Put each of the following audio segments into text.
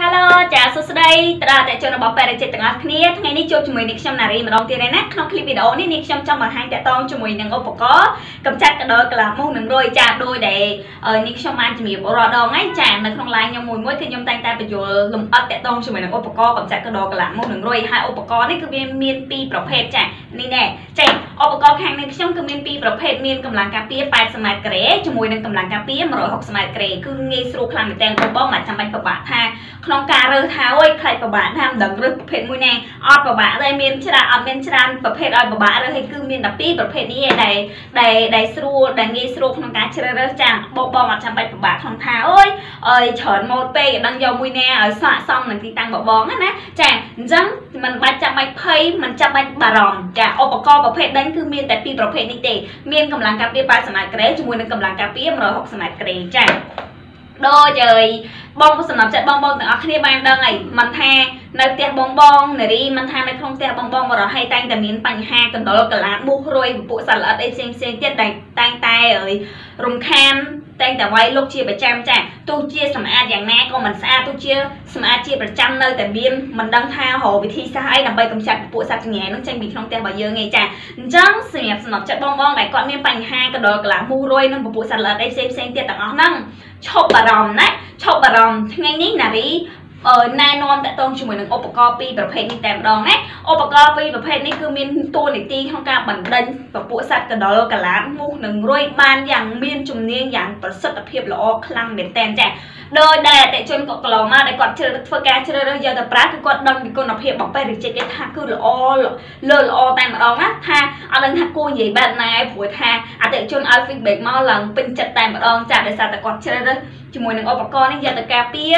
Hello, chào sốt đây. Ta đã cho nó bảo vệ để chết từng ngày này. Ngày nay chụp cho mình trong này mà đồng tiền này nè. Không clip video này nè trong bằng hai tạ tông cho mình đừng có có. Cầm chặt cái đôi là mông đừng đôi chặt đôi để ở nè trong màn chỉ mình bỏ đỏ ngay chặt là không lái nhau mùi mũi thì nhom tay ta bị vô lùm ớt tạ tông cho mình đừng có có cầm chặt cái đôi là mông đừng đôi hai ô có đấy cứ miên miên pi bảo vệ chặt này nè chạy ô có hàng này trong cứ miên pi bảo vệ miên cầm láng cà phê bài sâm mai kề cho mình đừng cầm láng cà phê mà rồi học sâm mai kề cứ nghe sưu khăn để đeo bông mà chăm bánh bạc bạc ha không cà rơ tháo ấy khai bà bạn tham đẳng rơ bậc phết mũi này ọt bà bạn đây miền chả ọt miền chả bậc phết ọt bà bạn rơ hay cứ miền đập pi bậc phết đi này đầy sưu đầy nghe sưu không cá chả rơ chẳng bông bông ọt chăm bạch bà bạn không tháo ấy ơi chởn một pe đang dầu mũi nè ở xoa xong là thì tăng bọ bóng á nè chẳng dám mình bạch chăm bạch phây mình chăm bạch bà ròng cả ọt bà co bậc phết đánh cứ miền tại pi bậc phết đi tệ miền cầm láng cà phê ba sầm lại kề chúng mũi đang cầm láng cà phê rồi học sầm lại kề chẳng đôi trời bông có sầm nắp chạy bông bông từ ở kia ban đang ngày mình tha nơi tiệc bông bông này đi mình tha nơi không tiệc bông bông mà rồi hay tay tại miếng bánh ha cầm đó cả lá buộc rồi bộ sản lợn đây xem tiết đành tay tay ở rùng khăn tay tại quay lúc chia 100 chả tu chia sầm a dạng na còn mình xa tu chia sầm a chia 100 nơi tại biên mình đang tha hồ vì thi xa ấy là bay cầm chặt bộ sạc nhẹ nó tranh bị không teo bao giờ ngày chả trắng xì nhẹp sầm nắp chạy bông bông này còn miếng bánh ha cầm đó cả lá mua rồi nó bộ sản lợn đây xem tiết đằng đó năng chộp bà ròm đấy chộp bà ròm ngay ní là đi ở nai non tại tôn cho mình đừng opacopy và phải đi tạm đòn đấy opacopy và phải đi cứ miên tô này ti không cả bản đinh và bộ sạch cả đó cả lá mu đừng rồi ban dạng miên trùng niên dạng và sắp tập hiệp lọ khăn để tèm chả đôi đè tại trên cọ lò ma để còn chơi phơi cá chơi đôi giờ tập prát cứ còn đâm bị con nạp hiệp bọc bay để chơi cái thang cứ lọ tạm đòn á tha ở lần thang cô gì bạn này buổi tha à tại trên ở phim bẹt mau lần pin chặt tạm đòn chả để sao tại còn chơi đôi cho mình đừng opacopy giờ tập cà phê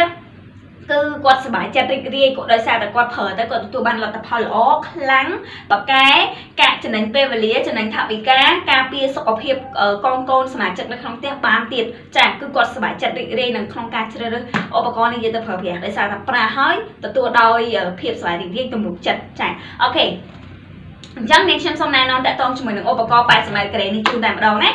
cứ quạt sờ bãi chặt rì rì cũng đôi sao để quạt phở tới còn tụi bạn là tập hỏi lố lắng bọc cái cả cho nên pe và lía cho nên thạo vị cá pia sọc hiệp ở con sờ bãi chặt nó không tiếc bán tiền chẳng cứ quạt sờ bãi chặt rì rì nằng không cá chơi được ô con này giờ tập phở việc đôi sao tập pra hói tập tụi đôi hiệp sờ bãi rì rì tụi mục chặt chẳng ok chẳng nên xem xong này nó đã tông cho mình ô bà con bài sờ bãi cái này chung đàm đầu đấy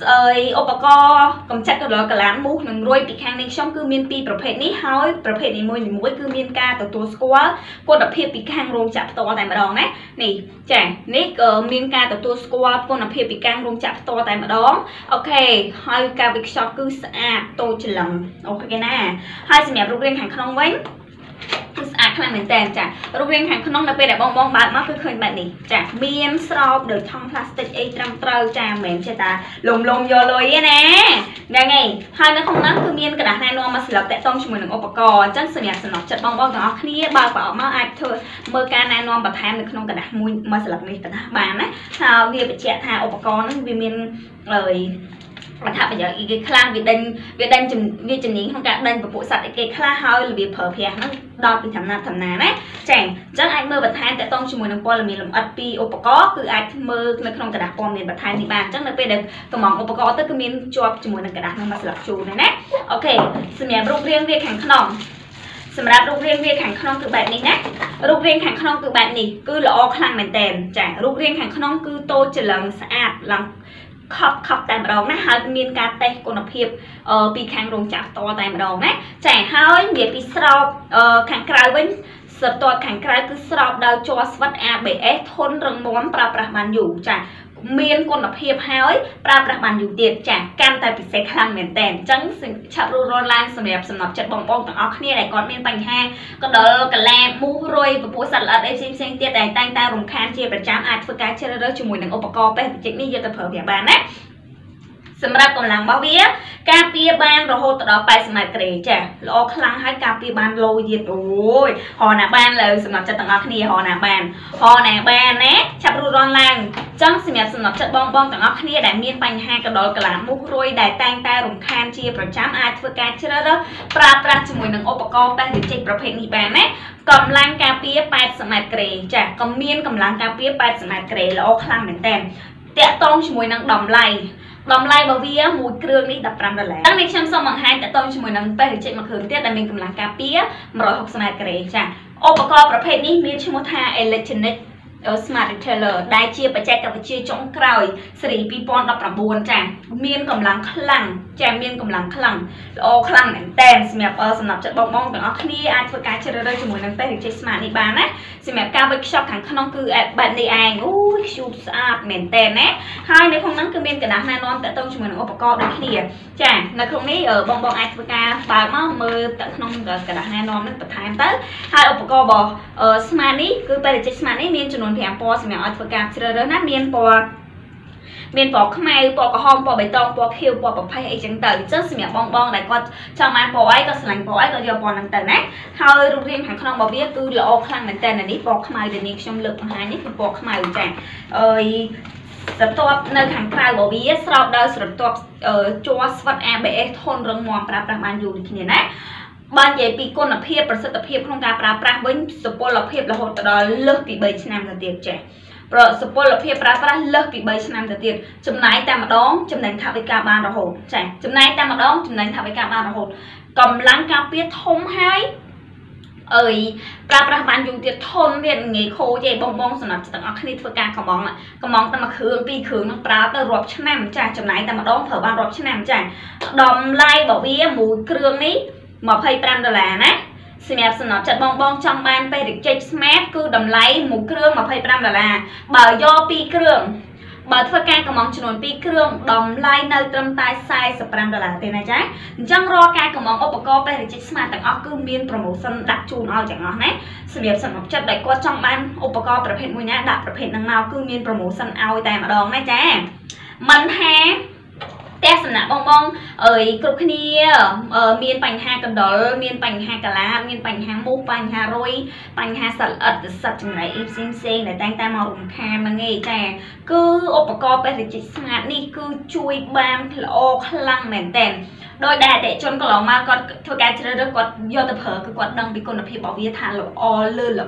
ơi ô bà co cầm chặt cái đó cả láng mũ nằng rồi bị khang này trong cứ miên piประเภท này hóiประเภท này môi cứ miên ca từ tua squat cô đập hiệp bị khang rôm chặt to tại mà đòn đấy này chả nick miên ca từ tua squat cô đập hiệp bị khang rôm chặt to tại mà đòn ok hai ca bị shot cứ sạch tôi chỉ lầm ok nè hai xem nhạc rung lên hàng không vén cứ sạch khang mình tèn chả rung lên hàng không là về để bong bong bạn mắc cứ khơi bạn này chả miên sọp được trong plastic ấy trăm trâu chả mềm chả ta lồng vô lôi ấy nè đây này hai nó không nắng cứ miên cái đá này nó mà sờ lợp tại tông cho mình đừng ốp cò chắc sờ nhạt sờ nọc chặt bong bong đó kia bao bảo mà ai thôi mơ ca này nó bật than được không cả đá mui mà sờ lợp này cả đá bàn đấy sao nghe bị chẹt thà ốp cò nó vì miên lời mà thà bây giờ cái khang việc đinh chìm nín không cả đinh và bộ sạch cái khang hơi là bị phở phè nó đo bị thầm nà đấy chẳng chắc anh mơ bật than tại tông cho mình năm qua là mình làm ắt pi opacor cứ anh mơ nó không cả đặt con mình bật than thì bàn chắc là bây giờ cầm mỏng opacor tới cứ mình cho cho mình cả đặt nó mà sập chù này nè ok xem nhà rung riêng việc hàng khom xem ra rung riêng việc hàng khom từ bạn này nè rung riêng hàng khom từ bạn này cứ lọ khang mình tèn chẳng rung riêng hàng khom cứ tô chỉ lần sạch lần khóc tại mà đòn nè hơi miên cà tê còn nạp hiệp bị khang rồng chặt to tại mà đòn nè chảy hơi nhiệt bị sập khang cài bên sập to khang cài cứ sập đau cho sập abs thôn rừng món pra bàn dù chả miên còn nạp hiệp hơi pra bàn dù tiệt chả cam tại bị say khang miền tèn trắng chặt rôn lan sầm đẹp sầm nạp chặt bong bong tặng óc này này còn miên bành ha còn đó cả la mũ rồi và bộ sạt lở đây xem tiệt này tay ta rồng khang chia 100 ai phơi cá chơi đó cho mùi nắng opacor bên chính này giờ tập hợp việc bàn đấy sầm ra còn làng bao bía cà phê ban rồi hô từ đó bài sầm lại kể chả lo khăng hay cà phê ban lôi nhiệt ôi họ nè ban là sầm nạp chặt tặng óc này họ nè ban nè chặt rôn lan trắng xì mẹp xì nọc chặt bong bong tặng óc kia đại miên bành hai cái đó cả lá mũ rồi đại tang ta rùng khan chia 100 ai phơi cá chơi đó pra cho mùi nắng opacor bên để chơi ប្រភេទ này bàn đấy cầm lang cà phê 8 สมัย kề chả cầm miên cầm lang cà phê 8 สมัย kề lo khăng mền tèn tẹt tông cho mùi nắng đầm lầy bảo vi á mùi kêu này đập ram đó lẽ đang đi xem xong bằng hai tẹt tông cho mùi nắng bên để chơi mặc hưởng tẹt đại miên cầm lang cà phê mà rồi 6 สมัย kề chả opacor ประเภท này miên cho mùa tha electronic Ở Smart Retailer đại chia và chạy cả chia trong cày sỉ pipon đập làm buồn chả miên cầm láng khăng chả miên cầm láng khăng ô khăng nén tem xem mẹ ở sản phẩm chất bong bong của nó khi ai vừa cái chơi đây cho mỗi lần tay thì chơi Smart đi bán á xem mẹ cao với shop hàng khăn non cứ bạn đi ai ui chụp sạch nén tem á hai nếu không nắng cứ miên cái đám này non tại tông cho mỗi lần ô bọc được kia chả nó không lấy ở bong bong ai vừa cái bài nó mơ tại non cái đám này non nó bật thang tới hai ô bọc bò ở Smart đi cứ bây giờ chơi Smart đi miên cho nó thì po xem ở phần cà chừa đó nát miên po không ai po có hom po bê tông po kêu po bọc hay chẳng tới chết xem bong bong lại con cho mai po ấy có sành po ấy có giờ po nặng tới nát hơi rụt rè hàng không bao biết cứ lọ khăn nặng tới này đi po không ai để miên trong lực hai nít po không ai chẳng ơi sập top nơi hàng cài bao biết sập đâu sập top cho sập ABS thôn rừng mòn pra pra ban dù như thế này ban dạy bị con là phê bớt sập phê không cả pra pra với sập po là phê là hột đó lớp bị bấy năm là tiền trẻ rồi sập po là phê pra pra lớp bị bấy năm là tiền chấm nái ta mà đón chấm đánh tháo với cả ba là hột trẻ chấm nái ta mà đón chấm đánh tháo với cả ba là hột cầm láng cà phê thông hai ơi pra pra ban dùng tiền thôn viện nghề khô dạy bong bong sản phẩm chất đóng khít với cả cả món ta mà khương pi khương nó pra ta rộp chấm năm trẻ chấm nái ta mà đón thở ba rộp chấm năm trẻ đom lai bảo bia mùi kương ní mà phải $5 nè, xem em xin nói chặt bong bong trong ban phải được check smart cứ đầm lấy một kêu mà phải $5 bởi do pi kêu bởi thưa ca cầm mong cho nó pi kêu đầm lấy nơi trong tay size $5 thế này trái, chẳng ro ca cầm mong ô bọc phải được check smart tặng ở cứ miên promotion đặt chuồn ao chẳng ngon nè, xem em xin nói chặt đại qua trong ban ô bọc phải hiện mùi nhá đặt phải hiện năng nào cứ miên promotion ao tài mà đòn này trái, mình ha test sản phẩm bong bong ở cục kia miền bánh hà cà đỏ miền bánh hà cà lá miền bánh hà mù bánh hà rôi bánh hà sật ớt sật chừng này em xin để tay ta màu rụng khăn mà nghe trẻ cứ ô bọc bây giờ smart đi cứ chui bám lô khăn mềm tèn đôi đà để chôn có lòng mà còn thưa cái chơi được quạt do tập hợp cái quạt đằng bị con đập hiệp bảo vệ thà là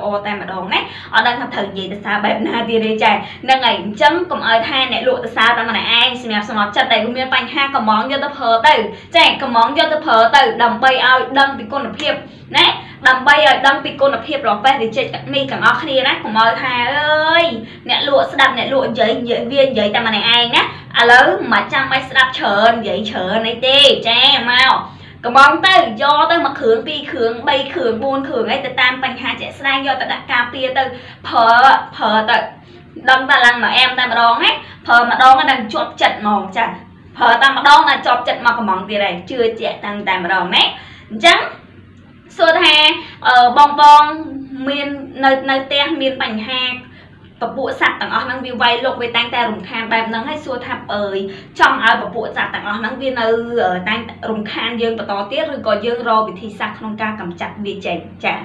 o tay mà đòn đấy ở đang thập thần gì ta sao bẹp na tiền đây trẻ đang ngày chấm còn ai thay này lụa ta sao ta mà này ai xem xem nó chặt tay cũng miên bánh hai cầm món do tập hợp từ trẻ cầm món do tập hợp từ đầm bay ao đâm bị con đập hiệp nè đầm bay ở đâm bị con đập hiệp rồi phải thì chơi mi càng ngọc kia đấy cũng ơi thà ơi nè lụa đập nè lụa giấy giấy viên giấy ta mà này ai nè à lớn mà trang máy đập chờn giấy chờn này tê trẻ mau cầm món từ do từ mà khương pi khương bay khương buôn khương ấy từ tam bành hà trẻ sang do từ đặt cà pia từ phở từ đâm ta lăng mà em ta mà đón ấy phở mà đón nó đang chốt chật mòn chẳng phở ta mà đón là chọt chật mà cầm món gì này chưa trẻ tăng tài mà đón đấy trắng xưa tha bong bong miền nơi te miền bành hà và bộ sạc tặng ở năng viên vay lộc về tay ta rùng khan bẹp nắng hay xua thạp ơi trong ai và bộ sạc tặng ở năng viên ở tay rùng khan dương và to tiết rồi có dương rồi thì sạc không ca cầm chặt vì chảy chả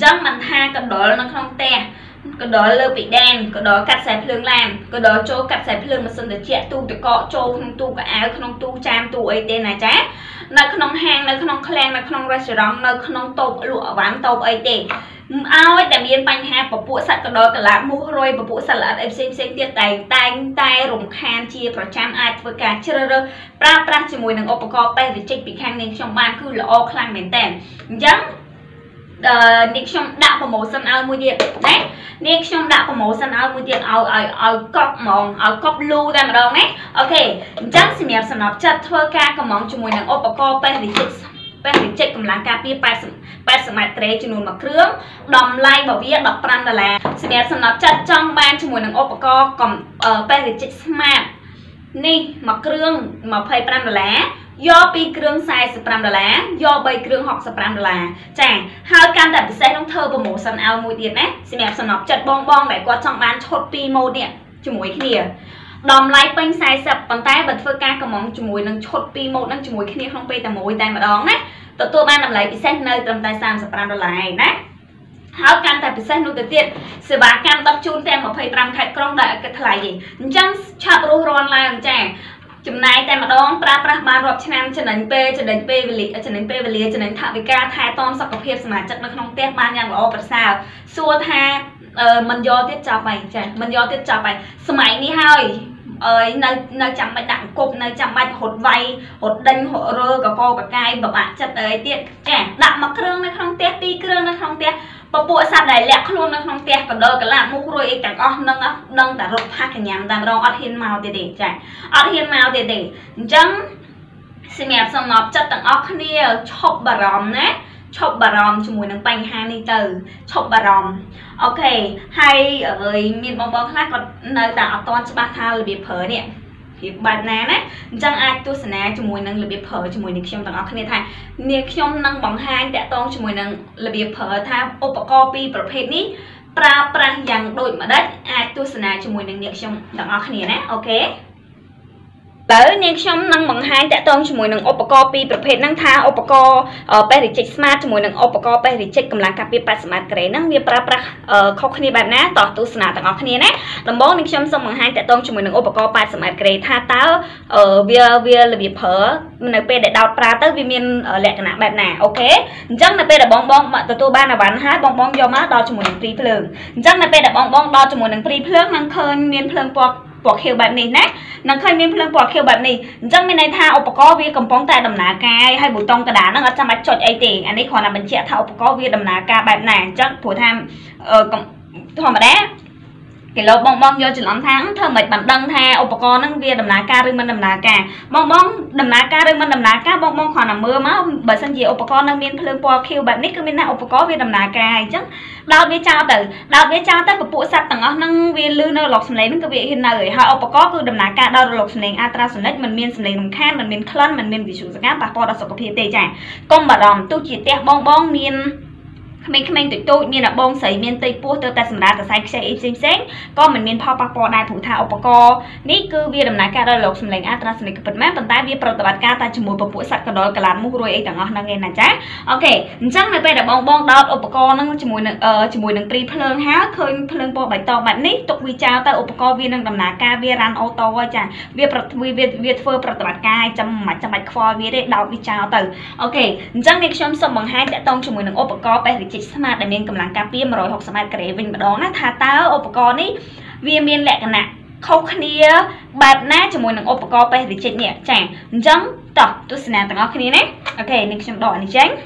chắc mình tha cầm đó là nó không te cái đó lơ bị đen cái đó cắt sẹp lương làm cái đó chỗ cắt sẹp lương mà xưng được chẹt tu được cọ chỗ không tu cái áo không tu chạm tu ấy tên là trái nơi không hàng nơi không clan nơi không restaurant nơi không tôm lụa bán tôm ấy tên áo ấy để miên bánh ha và bộ sạch cái đó cả lá mua rồi và bộ sạch là em xem tiệt tài tay rùng khan chia và chạm ai với cả chơi rồi pra chỉ mùi nắng ô bọc tay để check bị khang nên trong ban cứ là ô khang mềm tèn giống nick trong đã có màu xanh ao mùi điện đấy nick trong đã có màu xanh ao mùi điện ao cọc mỏng ao cọc lưu ra mà đâu đấy ok chắc xin đẹp sản phẩm chất thưa ca cầm món cho mùi nàng ô bọc để check cầm lá cà phê smart tray cho nôn mà khương đầm lai bảo vệ đọc $5 xin đẹp sản phẩm chất trong ban cho mùi nàng ô bọc cầm check smart nè mà khương mà phải $5 do pi kêu size $5 do bay kêu học $5 chàng hai can đặt size nông thơ và mổ sần ao mùi tiền đấy xem đẹp sần nọc chặt bong bong để qua trong bán chốt pi mô điện cho mùi cái nìa đom lái bánh size sập bàn tay bật phơi ca cầm móng cho mùi nâng chốt pi mô nâng cho mùi cái nìa không pi tầm mùi tay mà đón đấy tụi tôi ban làm lấy bị size nơi tầm tay sam $5 này đấy háo can tại phía sau nút tiền tiện sửa bá can đắp chun tem mà phải làm thạch con đợi cái thay gì chẳng chặt rô ron là chàng chấm này tại mà đón pra ban rộp chanh cho đến p về lì cho đến p về lì cho đến thảo về ca thay tom sọc cà phê mà chặt nó không tép ban nhang của sao xua tha mình do tiết chào mày trời mình do tiết chào mày mày đi hơi ơi nơi chẳng mày đặng cục nơi chẳng mày hột vay hột đinh hột rơ cả co cả cay và bạn chặt ấy tiện trẻ đặng mặc kêu nó không tép đi kêu nó không tép Bộ bộ sạp này lẹo luôn nó không tẹt cả đôi cả là múc rồi ít cả con nâng cả rục hạt cả nhám đam rong ở hiên màu để chạy ở hiên màu để chấm xem đẹp xong nó chất tặng ở kia chọc bà ròm nè chọc bà ròm cho mùi nắng bánh 2 lít chọc bà ròm ok hay ở miền bông bông khác còn nơi tạo toàn cho ba thao bị phở nè bạn nè nè chẳng ai tu sửa nè chúng mùi năng lực biệp phở chúng mùi nick trong tầng óc này thay nick trong năng bóng hai đã tôn chúng mùi năng lực biệp phở tham copy perfect ní pra pra rằng đội mà đất ai tu sửa nè chúng mùi năng nick trong tầng óc này nè ok bởi nick trong năng bóng hai đã tôn chúng mùi năng copy perfect năng tha opaco perfect smart chúng mùi năng opaco perfect cầm láng cặp biệp bát smart cái năng biệp pra pra khóc này bạn nè tỏ tu sửa nè tầng óc này nè làm bóng nick trong sông bóng hai đã tôn chúng mùi năng opaco bát smart cái tha táo ở via là biệp phở np để đào pra tới vitamin ở lẹ cái nào bạn nè ok chắc np là bong bong mà tụi ba là bán há bong bong do má đo chúng mùi năng free phượng chắc np là bong bong đo chúng mùi năng free phượng năng khơi miên phượng bọc bỏ kheo bạn này nè nắng khơi miên phượng bỏ kheo bạn này chắc bên này tha opaco via cầm bóng tay đầm ná cay hay bùi tông cái đá nó ở trong mặt chọn ai tiền anh ấy còn là mình trẻ thao opaco via đầm ná cay bạn này chắc phổ tham cầm thò mà đá cái lô bong bong do chỉ lắm tháng thơ mệt bản đăng tha opaco năng via đầm lá ca rưng bên đầm lá cà bong bong đầm lá ca rưng bên đầm lá cá bong bong khoảng là mưa máu bởi sân gì opaco năng miên phơi po kêu bạn nick cứ bên nào opaco via đầm lá cà chứ đào với cha tới một bộ sạc tầng ở năng via lư nơi lọc sầm lấy những cái vị hiện nay họ opaco cứ đầm lá cà đào lọc sầm lấy atra sầm lấy mình miên sầm lấy đồng khan mình miên clan mình miên vị chủ giác bà po đã sọc cái tê chảy con bà đòn tu chỉ tẹt bong bong miên mình tụi tôi miền là bông sấy miền tây pua tơ ta sầm đá ta sai xe xinh xinh con mình miền pao pao đai thủ thao opaco ní cứ vía đầm ná ca đôi lộc sầm lệnh atra sầm lệnh cặp mắt bàn tay vía pro tập ca ta chìm mùi bông bụi sặc cả đôi cả làn mũ rồi ấy tặng ngọc năng nghe nè trái ok chắc này bây là bông bông đọt opaco năng chìm mùi năng tri phơi há khơi phơi po bạch to bạch ní tục vi chào ta opaco vía năng đầm ná ca vía ran ô tô ai chả vía pro vía phơi pro tập ca trăm bạch kho vía đấy đào vi chào từ ok chắc này trong sầm bằng hai đã tông chìm mùi năng opaco bây thì chỉ mà để miền cầm láng cà phê mà rồi học sớm mai kể mình đó nè thà tao opaco ní vì miền lẹ cái nè khâu kia bạt nát cho mùi nắng opaco bây thì chết nhẹ chẳng giống tập tôi xin làm tặng nó kia nè ok nên trong đỏ này tránh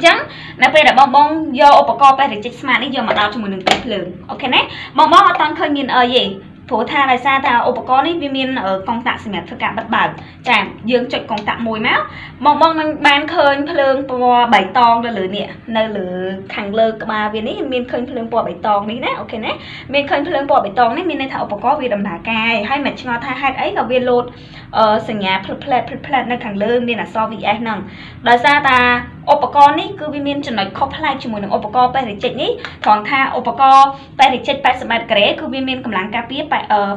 chẳng nãy bây đã bong bong do opaco bây thì chết mà đi giờ mà đào cho mùi nắng tươi lừng ok nè bong bong ở toàn khơi nhìn ở gì phổ tha là xa tao opaco ní vì miền ở công tạng xem mệt tất cả bất bảo chẳng dương chụp công tạng mùi máu bong bong ban khơi phơi po bảy tong là lửa nè nơi lửa thằng lơ mà vì ní miền khơi phơi po bảy tong ní nè ok nè miền khơi phơi po bảy tong ní miền này thảo opaco vì đầm đá cay hay mệt ngao tha hay ấy là viên lột sừng nhà plei nơi thằng lơ miền là so vị ai nằng đời xa ta opaco ní cứ vì miền chỉ nói khóc lại chỉ muốn được opaco phải để chết ní còn tha opaco phải để chết phải smart grey cứ vì miền cầm láng cà phê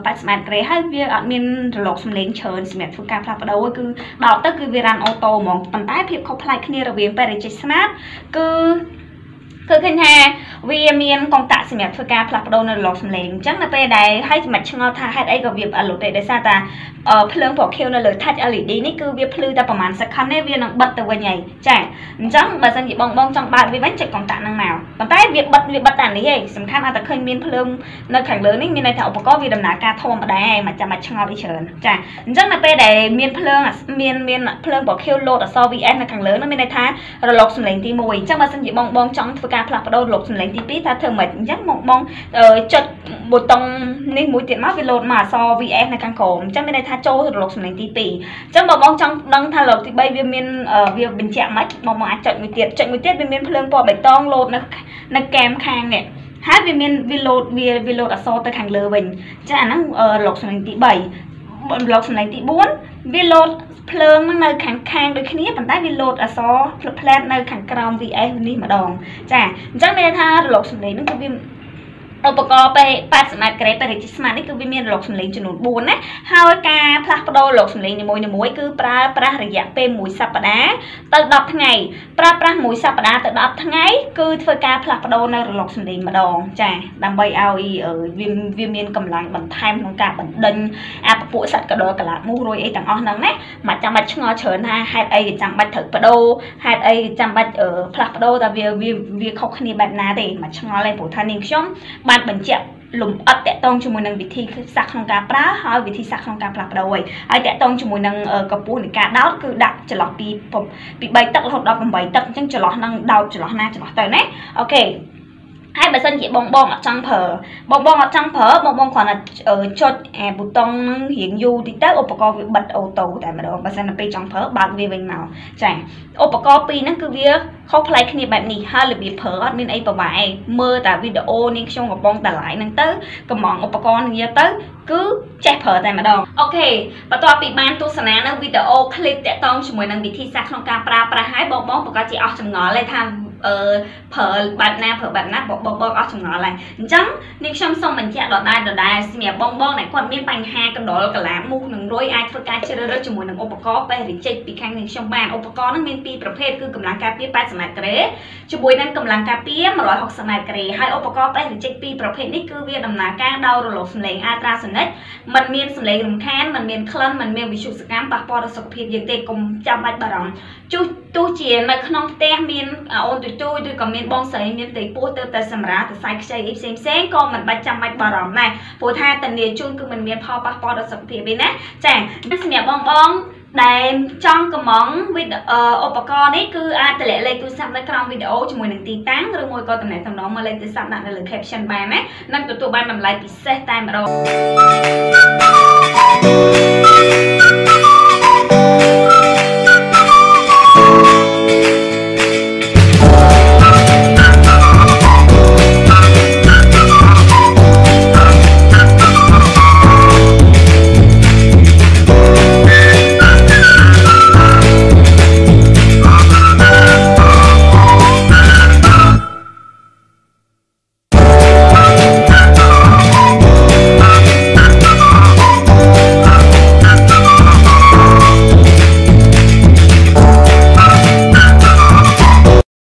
phải smart grey hay vì ở miền lột xung lên chờn smart phun cà phê đầu cứ đào tất cứ vì ran ô tô mong tận tái việc khóc lại khi nào về phải để chết smart cứ cứ khi nào vì miền công tác smart phun cà phê đầu nơi lột xung lên chắc là về đây hay mặt trăng ngao tha hay ấy gặp việc ở lột để xa ta phơi lông bỏ kêu nơi lột thắt ở lì đi ní cứ việc phơi ta bảo màn sắc khăn này vì nó bật từ vào nhảy chảy chẳng bà dân gì bong bong trong bạn vì bánh chạy công tạng năng nào còn tay việc bật tàn đấy hề sầm khăn ta khơi miên phơi lông nơi khẳng lớn ấy miên này thảo có vì đầm ná ca thô mà đá mà chạm mặt trong ngao bị chờn chảy chắc là về đây miên phơi lông miên phơi lông bỏ kêu lột ở so vì em là khẳng lớn nó miên này tha rồi lột sầm lánh tí mùi chắc bà dân gì bong bong trong phơi cà phê đầu lột sầm lánh tí pít ta thường mệt chắc bong bong chật một tông nên mũi tiện mắt vì lột mà so vì em là khẳng khổ chắc miên này tha châu rồi lột sầm lánh tí pít chắc bà bong trong đăng tha lột thì bây vì miên việc bình chạm mắt bong bong chọn người tiết vì miền phương po bạch tông lột nó kèm khang nè hát vì miền vì lột ở so tới khang lơ bình chắc là nó lột xuống tí 7 lột xuống tí 4 vì lột phương nơi khang đôi khi bàn tay vì lột ở so plan nơi khang còng vì ai ni mà đòn chả chắc bây tha lột xuống đấy nó cứ vì opaco bây phát sản cái đấy chỉ sản đấy cứ vì miền lột xuống lấy cho nó buồn đấy hai ca plapado lột xuống lấy như mối cứ pra rẻ pe mối sập đá từ đập ngày pra mối sập đá từ đập ngày cứ phơi ca plapado này lột xuống lấy mà đòn chả làm bay ao y ở viêm miền cầm láng bẩn tham lòng cả bẩn đinh à bộ sạch cả đôi cả là mua rồi ấy tặng on nắng đấy mà chăm bạch ngó chớn ha hai ấy chăm bạch thực plapado hai ấy chăm bạch ở plapado ta vì khóc khi bạn ná để mà chăm ngó lên bộ thanh niên xong bạn bình chạm lùm ấp tẹt tông cho mùi năng vị thi sắc không cá prá hỏi vị thi sắc không cá plap đâu ấy ai tẹt tông cho mùi năng cặp bún này cá đào cứ đặt trở lọt bị bay tắc hoặc đào bị bay tắc chẳng trở lọt năng đào trở lọt na trở lọt tới đấy ok. Hai bà dân chị bong ở trong phở, bong còn là ở cho bút tông hiển du thì tác ôp có việc bật ô tô tại mà đó bà dân là pe trong phở bạn về bên nào chẳng ôp có pi nó cứ việc khóc lại khi này bạn này hay là bị phở ở bên ấy bà mày mơ tại video nên trong một bong tả lại năng tới cầm món ôp có như tới cứ chạy phở tại mà đó. Ok và tôi bị ban tu sanh năng video clip để tông cho mọi năng bị thi sát trong cà pra hai bong có chị ở trong ngõ lại thăm phở bạt na bong ở trong ngõ lại trắng nên trong xong mình chạy đọt đai mẹ bong này còn miếng bánh hai cầm đó cả lá mu nướng rối ai phơi cá chơi rớt cho mùi nướng opacop về để chơi bị khang nên trong bàn opacop nó miếng pi ប្រភេទ គឺ កម្លាំង ការពារ 8 សម័យក្រេ ជាមួយ នឹង កម្លាំង ការពារ 160 សម័យក្រេ ហើយ opacop ឯ រចេញ ពី ប្រភេទ នេះ គឺ វា ដំណើរ ការ ដោយ រលក សម្លេង ultrasonic មិន មាន សម្លេង រំខាន មិន មាន ក្លិន មិន មាន វិទ្យុសកម្ម ប៉ះ ពាល់ ដល់ សុខភាព យើង ទេ កុំ ចាំ បាច់ បារម្ភ ទោះ ជា នៅ ក្នុង ផ្ទះ មាន អូន ជួយ ឬ ក៏ មាន បង ស្រី មាន ផ្ទៃ ពោះ ទៅ តែ សម្រាប់ ខ្សែ ខ្ចី អី ផ្សេង ផ្សេង ក៏ មិន បាច់ ចាំ បាច់ បារម្ភ ដែរ ព្រោះ ថា តនី ជូន គឺ មិន មាន ផល ប៉ះ ពាល់ ដល់ សុខភាព ទេ ណា ចា៎ សម្រាប់ បង ដែល ចង់ comment ឧបករណ៍ នេះ គឺ អាច តម្លាក់ លេខ ទូរស័ព្ទ នៅ ក្រោម វីដេអូ ជាមួយ នឹង ទី តាំង ឬ មួយ ក៏ តំណែង តំណង មក លេខ ទូរស័ព្ទ ដាក់ នៅ លើ caption បាន ណា នឹង ទទួល បាន តម្លៃ ពិសេស តែ ម្ដង